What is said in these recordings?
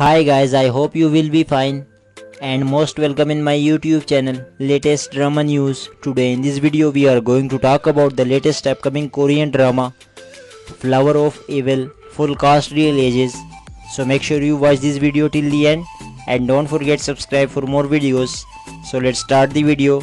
Hi guys, I hope you will be fine and most welcome in my YouTube channel Latest Drama News. Today in this video we are going to talk about the latest upcoming Korean drama Flower of Evil, full cast, real ages. So make sure you watch this video till the end and don't forget subscribe for more videos. So let's start the video.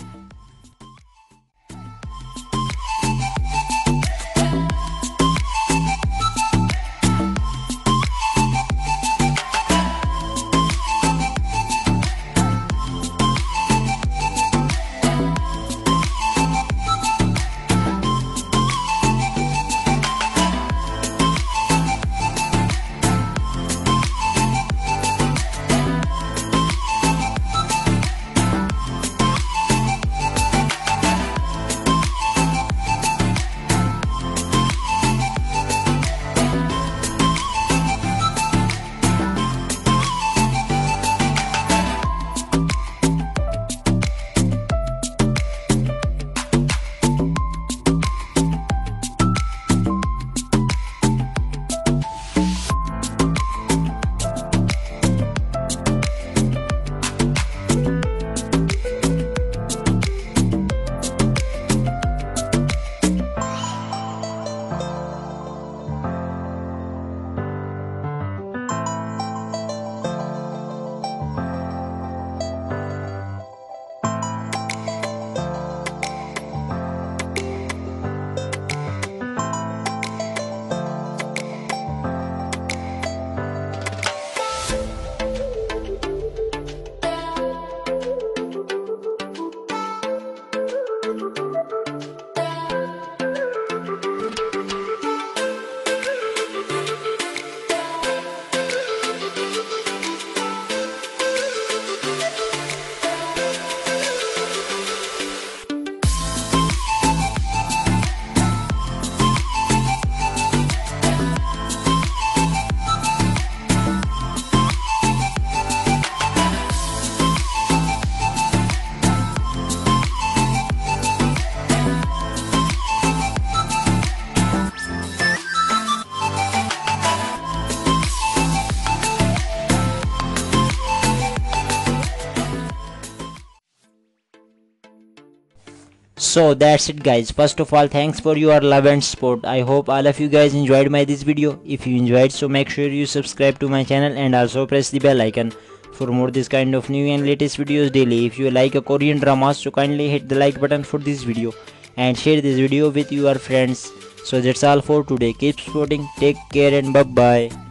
So that's it guys. First of all, thanks for your love and support. I hope all of you guys enjoyed this video. If you enjoyed, so make sure you subscribe to my channel and also press the bell icon for more this kind of new and latest videos daily. If you like a Korean drama, so kindly hit the like button for this video and share this video with your friends. So that's all for today. Keep supporting, take care and bye bye.